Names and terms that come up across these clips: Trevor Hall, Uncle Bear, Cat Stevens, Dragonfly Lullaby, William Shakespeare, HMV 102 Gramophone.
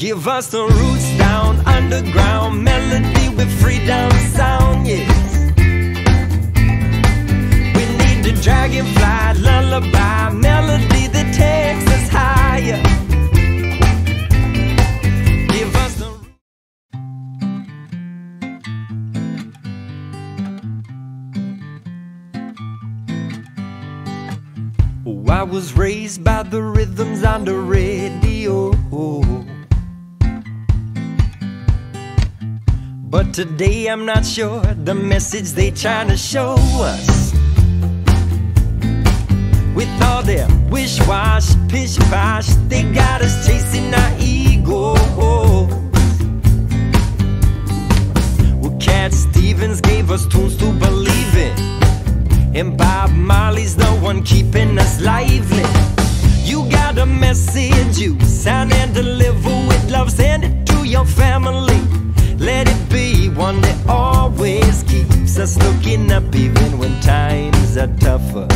Give us the roots down underground, melody with freedom sound, yes. We need the dragonfly lullaby, melody that takes us higher. Give us the oh, I was raised by the rhythms on the radio. But today I'm not sure the message they trying to show us. With all their wish-wash, pish-posh, they got us chasing our egos. Well, Cat Stevens gave us tools to believe in, and Bob Marley's the one keeping us lively. You got a message, you sign and deliver with love, send it to your family. Let it be one that always keeps us looking up even when times are tougher.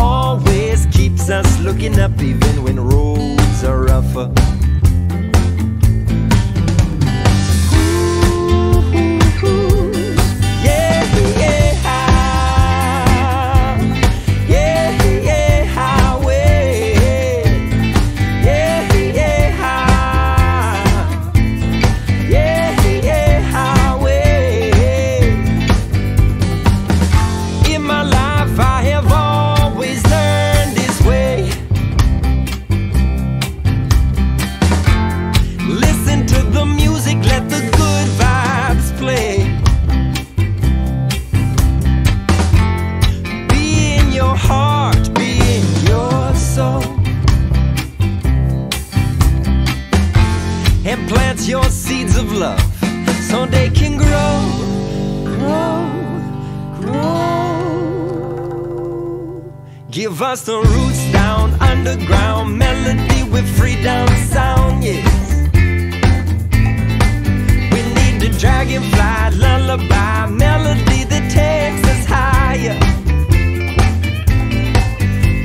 Always keeps us looking up even when roads are rougher. And plant your seeds of love so they can grow, grow, grow. Give us the roots down underground, melody with freedom sound, yes. We need the dragonfly lullaby, melody that takes us higher.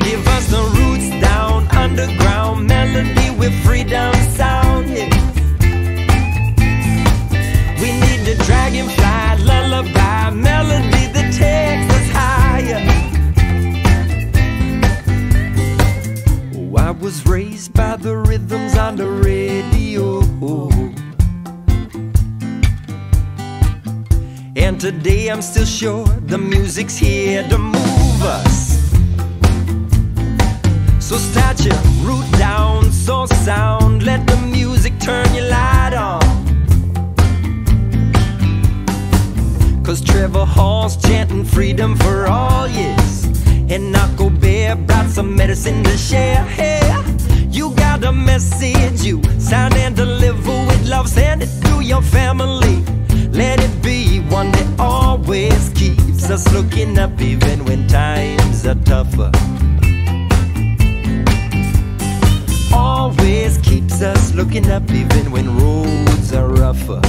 Give us the roots down underground, melody with freedom sound, yes. Dragonfly lullaby, melody that takes us higher. Oh, I was raised by the rhythms on the radio, and today I'm still sure the music's here to move us. So start your root down, soul sound, let the music turn your light on. 'Cause Trevor Hall's chanting freedom for all, yes. And Uncle Bear brought some medicine to share, yeah. You got a message, you sign and deliver with love, send it to your family. Let it be one that always keeps us looking up even when times are tougher. Always keeps us looking up even when roads are rougher.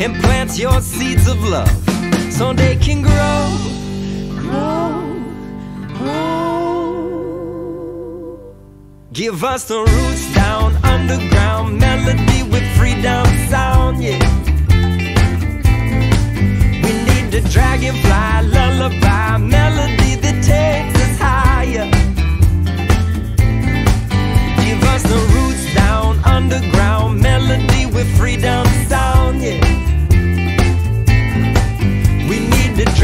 And plant your seeds of love so they can grow, grow, grow. Give us the roots down underground, melody with freedom sound, yeah. We need the dragonfly lullaby, melody that takes us higher. Give us the roots down underground, melody with freedom sound, yeah.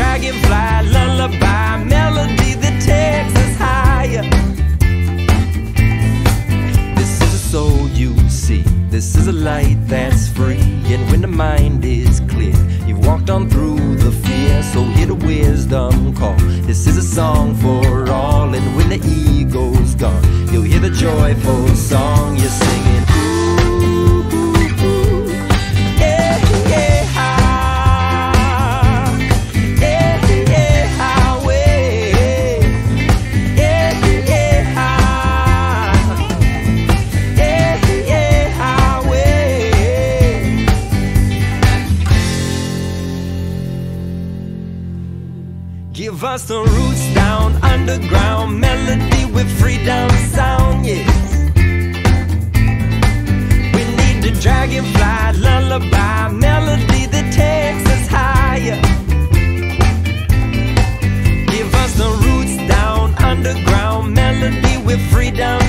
Dragonfly lullaby, melody that takes us higher. This is a light that's free, and when the mind is clear, you've walked on through the fear, so hear the wisdom call. This is a song for all, and when the ego's gone, you'll hear the joyful song you're singing. Give us the roots down underground, melody with freedom sound, yes. We need the dragonfly lullaby, melody that takes us higher. Give us the roots down underground, melody with freedom